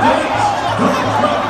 Next,